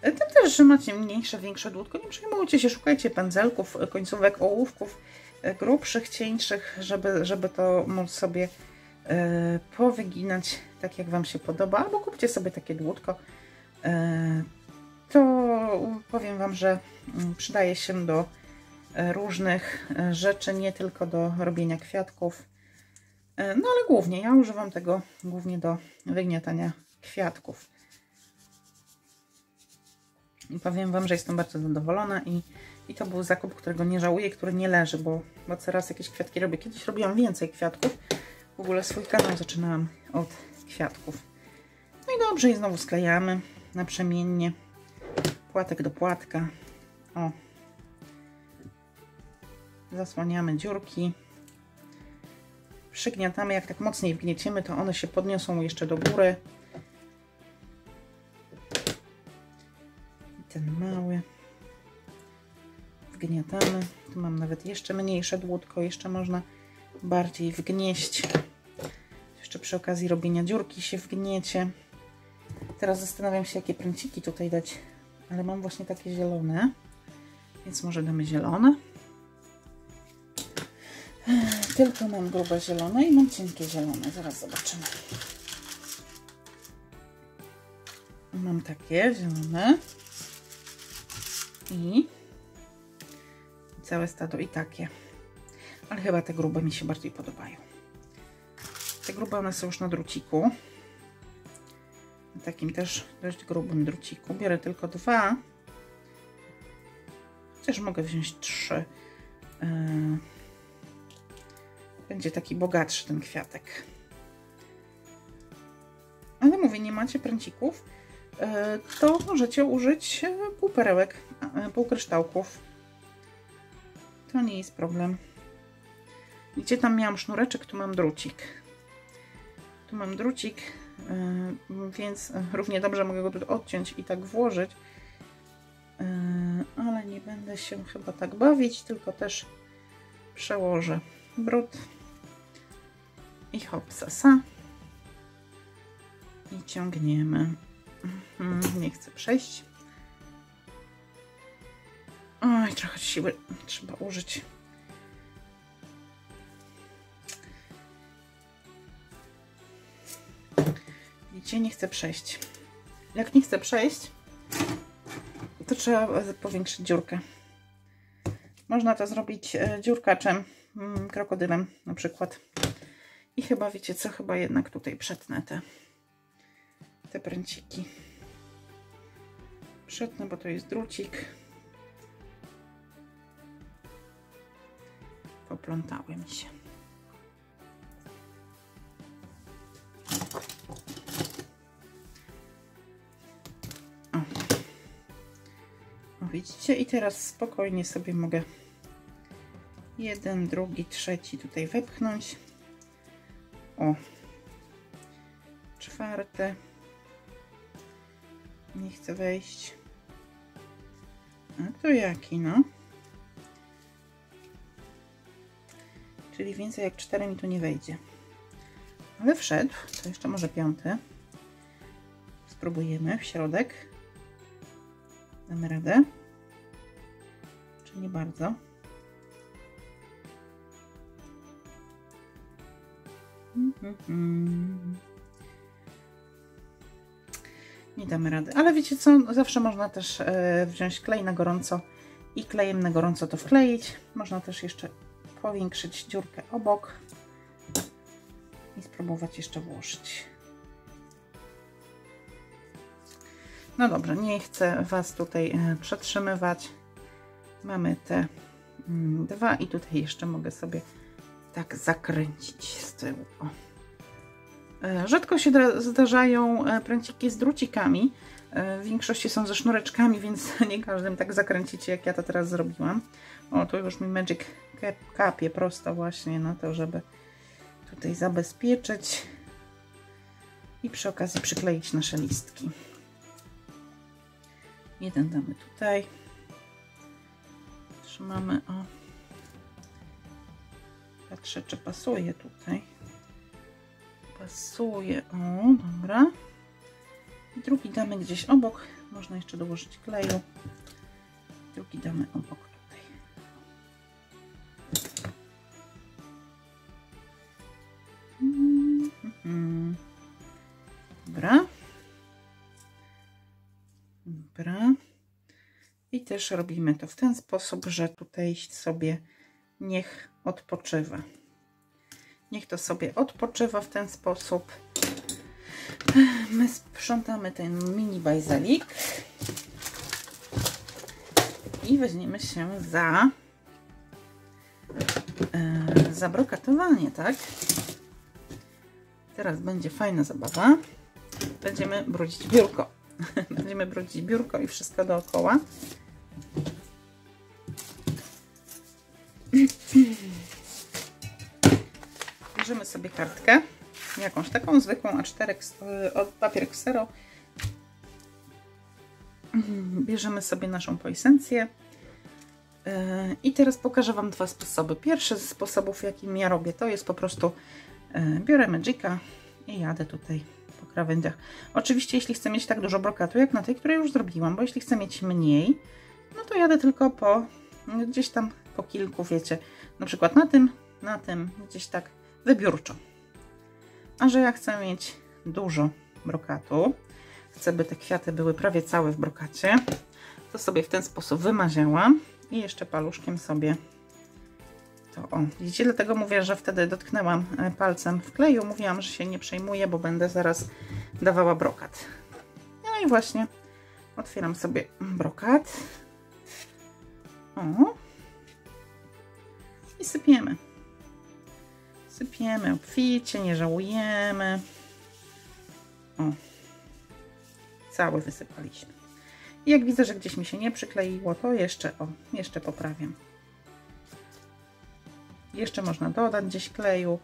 Tym też, że macie mniejsze, większe dłutko, nie przejmujcie się, szukajcie pędzelków, końcówek, ołówków grubszych, cieńszych, żeby, żeby to móc sobie y, powyginać tak, jak Wam się podoba, albo kupcie sobie takie dłutko. Y, to powiem Wam, że przydaje się do różnych rzeczy, nie tylko do robienia kwiatków, y, no ale głównie, ja używam tego głównie do wygniatania kwiatków. I powiem Wam, że jestem bardzo zadowolona i, i to był zakup, którego nie żałuję, który nie leży, bo, bo coraz jakieś kwiatki robię. Kiedyś robiłam więcej kwiatków. W ogóle swój kanał zaczynałam od kwiatków. No i dobrze, i znowu sklejamy naprzemiennie. Płatek do płatka. O. Zasłaniamy dziurki. Przygniatamy, jak tak mocniej wgnieciemy, to one się podniosą jeszcze do góry. Ten mały wgniatamy, tu mam nawet jeszcze mniejsze dłutko, jeszcze można bardziej wgnieść, jeszcze przy okazji robienia dziurki się wgniecie. Teraz zastanawiam się, jakie pręciki tutaj dać, ale mam właśnie takie zielone, więc może damy zielone. Tylko mam grube zielone i mam cienkie zielone, zaraz zobaczymy. Mam takie zielone i całe stado i takie, ale chyba te grube mi się bardziej podobają. Te grube one są już na druciku, na takim też dość grubym druciku. Biorę tylko dwa, chociaż mogę wziąć trzy. Będzie taki bogatszy ten kwiatek. Ale mówię, nie macie pręcików, to możecie użyć pół perełek, pół kryształków. To nie jest problem. Gdzie tam miałam sznureczek, tu mam drucik. Tu mam drucik, więc równie dobrze mogę go tu odciąć i tak włożyć. Ale nie będę się chyba tak bawić, tylko też przełożę brud. I hop, sasa. I ciągniemy. Nie chcę przejść. Oj, trochę siły trzeba użyć. Widzicie, nie chcę przejść. Jak nie chcę przejść, to trzeba powiększyć dziurkę. Można to zrobić dziurkaczem, krokodylem na przykład. I chyba, wiecie co, chyba jednak tutaj przetnę te te pręciki. Przetnę, bo to jest drucik. Poplątały mi się. O. O, widzicie? I teraz spokojnie sobie mogę jeden, drugi, trzeci tutaj wepchnąć. O. Czwarty. Nie chcę wejść. A to jaki, no? Czyli więcej jak cztery mi tu nie wejdzie. Ale wszedł. To jeszcze może piąty. Spróbujemy w środek. Damy radę. Czy nie bardzo? Mm-hmm. Nie damy rady, ale wiecie co, zawsze można też wziąć klej na gorąco i klejem na gorąco to wkleić. Można też jeszcze powiększyć dziurkę obok i spróbować jeszcze włożyć. No dobra, nie chcę Was tutaj przetrzymywać. Mamy te dwa i tutaj jeszcze mogę sobie tak zakręcić z tyłu. O. Rzadko się zdarzają pręciki z drucikami. W większości są ze sznureczkami, więc nie każdym tak zakręcicie, jak ja to teraz zrobiłam. O, tu już mi Magic kapie prosto właśnie na to, żeby tutaj zabezpieczyć i przy okazji przykleić nasze listki. Jeden damy tutaj. Trzymamy, o. Patrzę, czy pasuje tutaj. Pasuje, o, dobra. I drugi damy gdzieś obok. Można jeszcze dołożyć kleju. Drugi damy obok tutaj. Mm-hmm. Dobra. Dobra. I też robimy to w ten sposób, że tutaj sobie niech odpoczywa. Niech to sobie odpoczywa w ten sposób. My sprzątamy ten mini bajzelik i weźmiemy się za e, za brokatowanie, tak? Teraz będzie fajna zabawa. Będziemy brudzić biurko. Będziemy brudzić biurko i wszystko dookoła. Bierzemy sobie kartkę, jakąś taką zwykłą A cztery od papier ksero. Bierzemy sobie naszą poinsencję i teraz pokażę Wam dwa sposoby. Pierwszy z sposobów, jakim ja robię, to jest po prostu biorę Magica i jadę tutaj po krawędziach. Oczywiście, jeśli chcę mieć tak dużo brokatu jak na tej, której już zrobiłam, bo jeśli chcę mieć mniej, no to jadę tylko po gdzieś tam po kilku, wiecie, na przykład na tym, na tym, gdzieś tak wybiórczo. A że ja chcę mieć dużo brokatu, chcę, by te kwiaty były prawie całe w brokacie, to sobie w ten sposób wymaziałam i jeszcze paluszkiem sobie to, o, widzicie, dlatego mówię, że wtedy dotknęłam palcem w kleju, mówiłam, że się nie przejmuję, bo będę zaraz dawała brokat. No i właśnie otwieram sobie brokat, o, i sypiemy. Sypiemy obficie, nie żałujemy. O, cały wysypaliśmy. I jak widzę, że gdzieś mi się nie przykleiło, to jeszcze, o, jeszcze poprawiam. Jeszcze można dodać gdzieś kleju,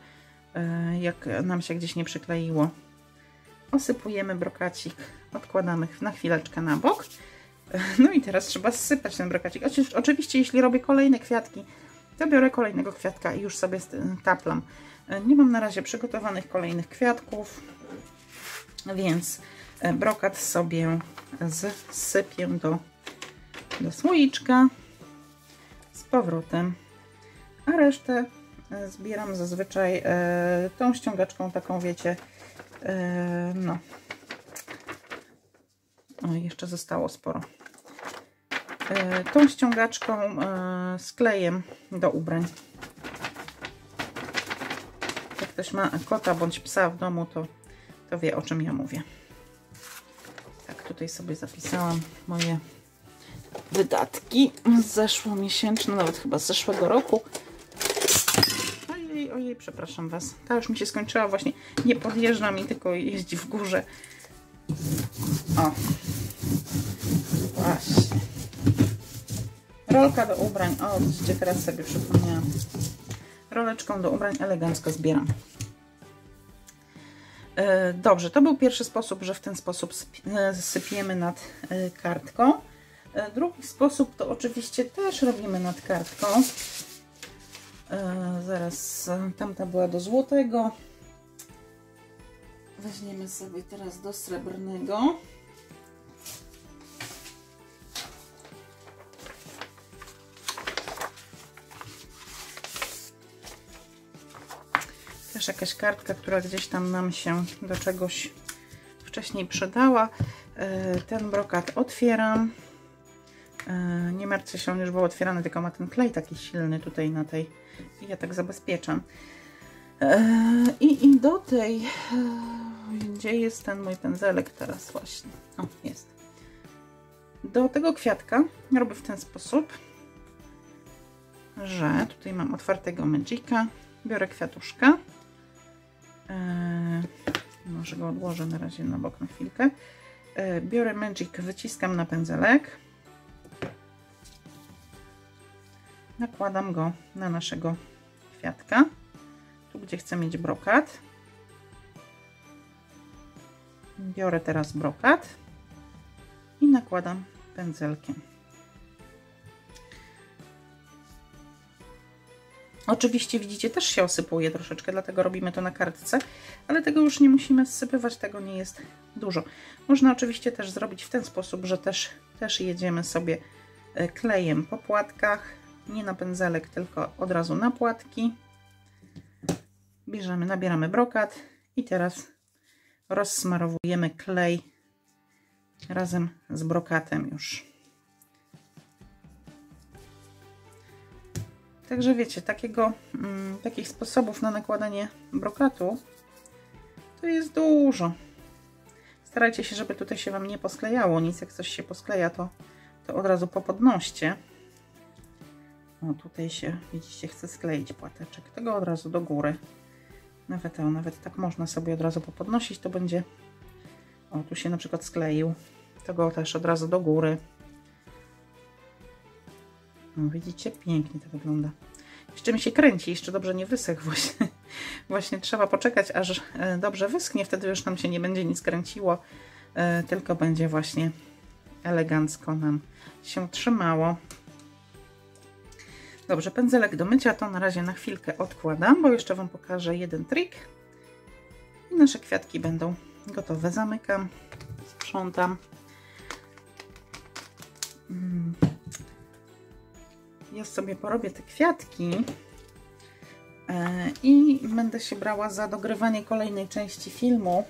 jak nam się gdzieś nie przykleiło. Osypujemy brokacik, odkładamy na chwileczkę na bok. No i teraz trzeba zsypać ten brokacik. Oczywiście, jeśli robię kolejne kwiatki, to biorę kolejnego kwiatka i już sobie taplam. Nie mam na razie przygotowanych kolejnych kwiatków, więc brokat sobie zsypię do, do słoiczka z powrotem, a resztę zbieram zazwyczaj tą ściągaczką taką, wiecie, no. O, jeszcze zostało sporo. Tą ściągaczką z klejem do ubrań. Jak ktoś ma kota bądź psa w domu, to, to wie, o czym ja mówię. Tak, tutaj sobie zapisałam moje wydatki zeszłomiesięczne, nawet chyba z zeszłego roku. Ojej, ojej, przepraszam Was. Ta już mi się skończyła właśnie. Nie podjeżdża mi, tylko jeździ w górze. O. Właśnie. Rolka do ubrań, o, widzicie, teraz sobie przypomniałam. Roleczką do ubrań elegancko zbieram. E, dobrze, to był pierwszy sposób, że w ten sposób sypiemy nad e, kartką. E, drugi sposób to oczywiście też robimy nad kartką. E, zaraz, tamta była do złotego. Weźmiemy sobie teraz do srebrnego. Też jakaś kartka, która gdzieś tam nam się do czegoś wcześniej przydała. Ten brokat otwieram. Nie martwię się już, bo otwierany, tylko ma ten klej taki silny tutaj na tej ja tak zabezpieczam. I, i do tej, gdzie jest ten mój pędzelek teraz właśnie, o, jest. Do tego kwiatka robię w ten sposób, że tutaj mam otwartego Magica, biorę kwiatuszka, yy, może go odłożę na razie na bok na chwilkę, yy, biorę Magic, wyciskam na pędzelek, nakładam go na naszego kwiatka, tu gdzie chcę mieć brokat, biorę teraz brokat i nakładam pędzelkiem. Oczywiście widzicie, też się osypuje troszeczkę, dlatego robimy to na kartce, ale tego już nie musimy zsypywać, tego nie jest dużo. Można oczywiście też zrobić w ten sposób, że też, też jedziemy sobie klejem po płatkach, nie na pędzelek, tylko od razu na płatki. Bierzemy, nabieramy brokat i teraz rozsmarowujemy klej razem z brokatem już. Także wiecie, takiego, mm, takich sposobów na nakładanie brokatu to jest dużo. Starajcie się, żeby tutaj się Wam nie posklejało nic. Jak coś się poskleja, to, to od razu popodnoście. O, tutaj się, widzicie, chce skleić płateczek. Tego od razu do góry. Nawet, o, nawet tak można sobie od razu popodnosić, to będzie... O, tu się na przykład skleił. To go też od razu do góry. No, widzicie? Pięknie to wygląda. Jeszcze mi się kręci, jeszcze dobrze nie wysechł właśnie. Właśnie trzeba poczekać, aż dobrze wyschnie, wtedy już nam się nie będzie nic kręciło, tylko będzie właśnie elegancko nam się trzymało. Dobrze, pędzelek do mycia to na razie na chwilkę odkładam, bo jeszcze Wam pokażę jeden trik. I nasze kwiatki będą gotowe. Zamykam, sprzątam. Mm. Ja sobie porobię te kwiatki i będę się brała za dogrywanie kolejnej części filmu,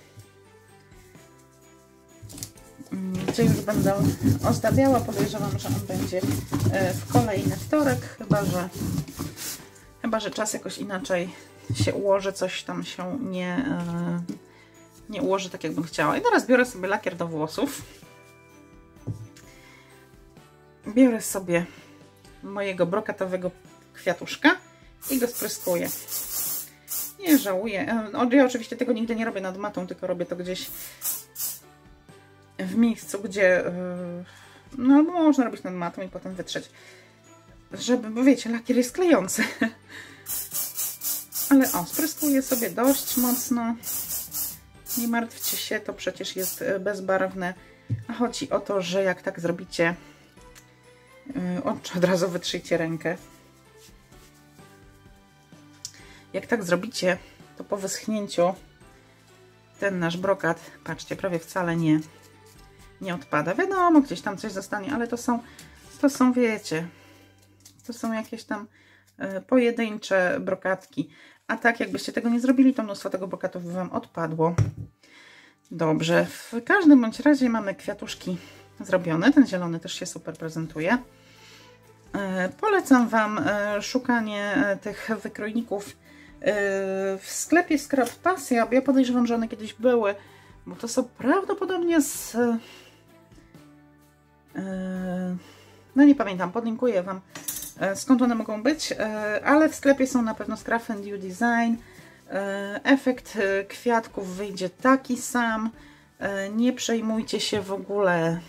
gdzie już będę ozdabiała. Podejrzewam, że on będzie w kolejny wtorek, chyba że, chyba, że czas jakoś inaczej się ułoży, coś tam się nie, nie ułoży tak, jakbym chciała. I teraz biorę sobie lakier do włosów. Biorę sobie mojego brokatowego kwiatuszka i go spryskuję. Nie żałuję. Ja oczywiście tego nigdy nie robię nad matą, tylko robię to gdzieś w miejscu, gdzie no można robić nad matą i potem wytrzeć. Żeby, bo wiecie, lakier jest klejący. Ale o, spryskuję sobie dość mocno. Nie martwcie się, to przecież jest bezbarwne. A chodzi o to, że jak tak zrobicie, od razu wytrzyjcie rękę. Jak tak zrobicie, to po wyschnięciu ten nasz brokat, patrzcie, prawie wcale nie, nie odpada. Wiadomo, gdzieś tam coś zostanie, ale to są, to są, wiecie, to są jakieś tam pojedyncze brokatki. A tak, jakbyście tego nie zrobili, to mnóstwo tego brokatu by Wam odpadło. Dobrze, w każdym bądź razie mamy kwiatuszki zrobione. Ten zielony też się super prezentuje. Polecam Wam szukanie tych wykrojników w sklepie Scrap Pasja. Ja podejrzewam, że one kiedyś były, bo to są prawdopodobnie z... No nie pamiętam, podlinkuję Wam, skąd one mogą być, ale w sklepie są na pewno z Craft and You Design. Efekt kwiatków wyjdzie taki sam. Nie przejmujcie się w ogóle,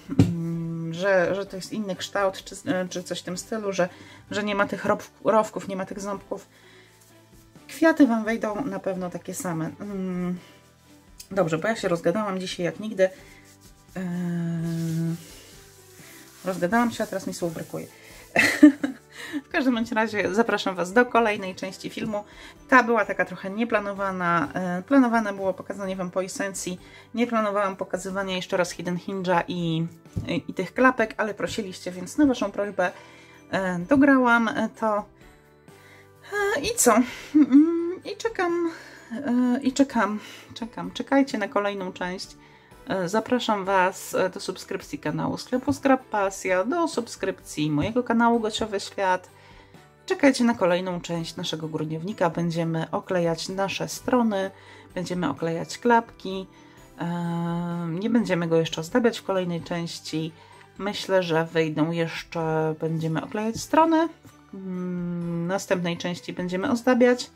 że, że to jest inny kształt, czy, czy coś w tym stylu, że, że nie ma tych rowków, nie ma tych ząbków. Kwiaty Wam wejdą na pewno takie same. Dobrze, bo ja się rozgadałam dzisiaj jak nigdy. Rozgadałam się, a teraz mi słów brakuje. W każdym bądź razie zapraszam Was do kolejnej części filmu. Ta była taka trochę nieplanowana. Planowane było pokazanie Wam poinsecji. Nie planowałam pokazywania jeszcze raz Hidden Hinge'a i, i, i tych klapek, ale prosiliście, więc na Waszą prośbę dograłam to. I co? I czekam, i czekam, czekam. Czekajcie na kolejną część. Zapraszam Was do subskrypcji kanału sklepu Scrap Pasja, do subskrypcji mojego kanału Gosiowy Świat Czekajcie na kolejną część naszego grudniownika. Będziemy oklejać nasze strony, będziemy oklejać klapki. Nie będziemy go jeszcze ozdabiać w kolejnej części. Myślę, że wyjdą jeszcze... Będziemy oklejać strony. W następnej części będziemy ozdabiać.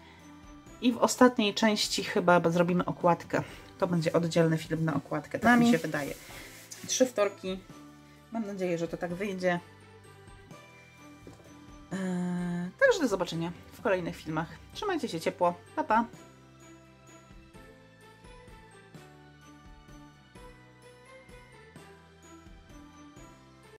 I w ostatniej części chyba zrobimy okładkę. To będzie oddzielny film na okładkę, tak mi się wydaje. Trzy wtorki. Mam nadzieję, że to tak wyjdzie. Eee, także do zobaczenia w kolejnych filmach. Trzymajcie się ciepło. Pa, pa!